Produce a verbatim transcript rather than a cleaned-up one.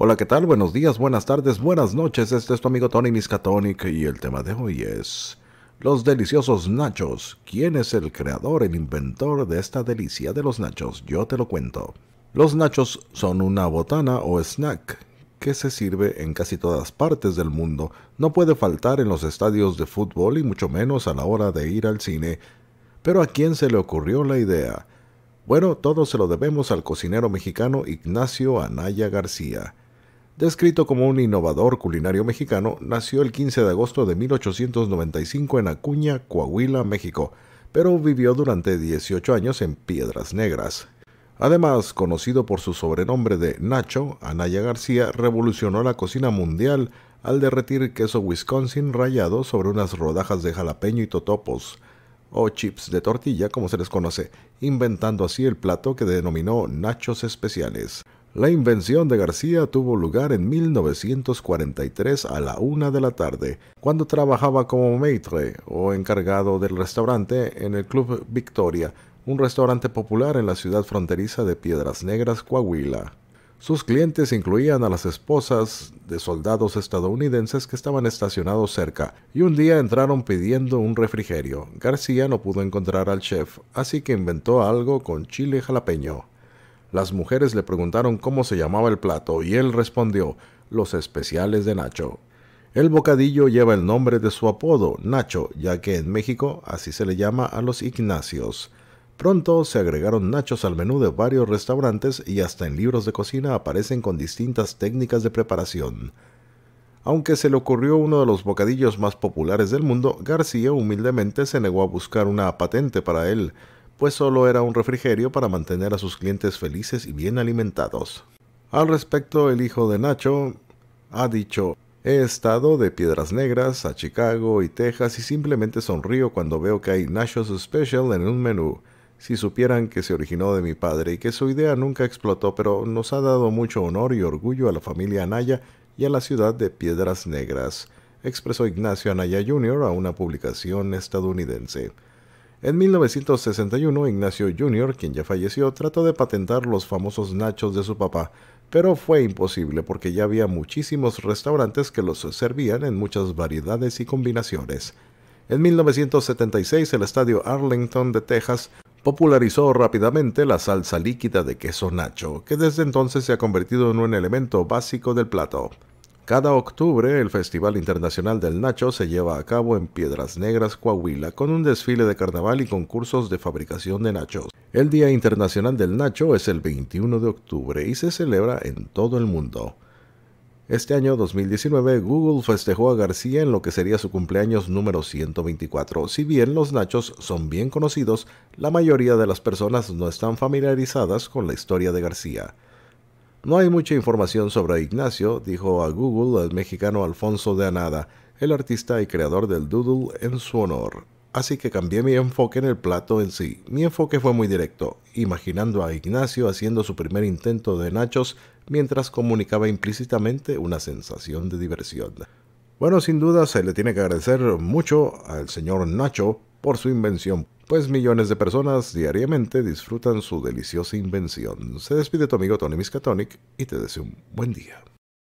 Hola, ¿qué tal? Buenos días, buenas tardes, buenas noches. Este es tu amigo Tony Miskatonic y el tema de hoy es los deliciosos nachos. ¿Quién es el creador, el inventor de esta delicia de los nachos? Yo te lo cuento. Los nachos son una botana o snack que se sirve en casi todas partes del mundo. No puede faltar en los estadios de fútbol y mucho menos a la hora de ir al cine. Pero ¿a quién se le ocurrió la idea? Bueno, todo se lo debemos al cocinero mexicano Ignacio Anaya García. Descrito como un innovador culinario mexicano, nació el quince de agosto de mil ochocientos noventa y cinco en Acuña, Coahuila, México, pero vivió durante dieciocho años en Piedras Negras. Además, conocido por su sobrenombre de Nacho, Anaya García revolucionó la cocina mundial al derretir queso Wisconsin rallado sobre unas rodajas de jalapeño y totopos, o chips de tortilla como se les conoce, inventando así el plato que denominó nachos especiales. La invención de García tuvo lugar en mil novecientos cuarenta y tres a la una de la tarde, cuando trabajaba como maitre o encargado del restaurante en el Club Victoria, un restaurante popular en la ciudad fronteriza de Piedras Negras, Coahuila. Sus clientes incluían a las esposas de soldados estadounidenses que estaban estacionados cerca, y un día entraron pidiendo un refrigerio. García no pudo encontrar al chef, así que inventó algo con chile jalapeño. Las mujeres le preguntaron cómo se llamaba el plato y él respondió, los especiales de Nacho. El bocadillo lleva el nombre de su apodo, Nacho, ya que en México así se le llama a los Ignacios. Pronto se agregaron nachos al menú de varios restaurantes y hasta en libros de cocina aparecen con distintas técnicas de preparación. Aunque se le ocurrió uno de los bocadillos más populares del mundo, García humildemente se negó a buscar una patente para él, pues solo era un refrigerio para mantener a sus clientes felices y bien alimentados. Al respecto, el hijo de Nacho ha dicho, he estado de Piedras Negras a Chicago y Texas y simplemente sonrío cuando veo que hay Nachos Special en un menú. Si supieran que se originó de mi padre y que su idea nunca explotó, pero nos ha dado mucho honor y orgullo a la familia Anaya y a la ciudad de Piedras Negras, expresó Ignacio Anaya junior a una publicación estadounidense. En mil novecientos sesenta y uno, Ignacio junior, quien ya falleció, trató de patentar los famosos nachos de su papá, pero fue imposible porque ya había muchísimos restaurantes que los servían en muchas variedades y combinaciones. En mil novecientos setenta y seis, el estadio Arlington de Texas popularizó rápidamente la salsa líquida de queso nacho, que desde entonces se ha convertido en un elemento básico del plato. Cada octubre, el Festival Internacional del Nacho se lleva a cabo en Piedras Negras, Coahuila, con un desfile de carnaval y concursos de fabricación de nachos. El Día Internacional del Nacho es el veintiuno de octubre y se celebra en todo el mundo. Este año dos mil diecinueve, Google festejó a García en lo que sería su cumpleaños número ciento veinticuatro. Si bien los nachos son bien conocidos, la mayoría de las personas no están familiarizadas con la historia de García. No hay mucha información sobre Ignacio, dijo a Google el mexicano Alfonso de Anada, el artista y creador del doodle en su honor. Así que cambié mi enfoque en el plato en sí. Mi enfoque fue muy directo, imaginando a Ignacio haciendo su primer intento de nachos mientras comunicaba implícitamente una sensación de diversión. Bueno, sin duda se le tiene que agradecer mucho al señor Nacho por su invención, pues millones de personas diariamente disfrutan su deliciosa invención. Se despide tu amigo Tony Miskatonic y te deseo un buen día.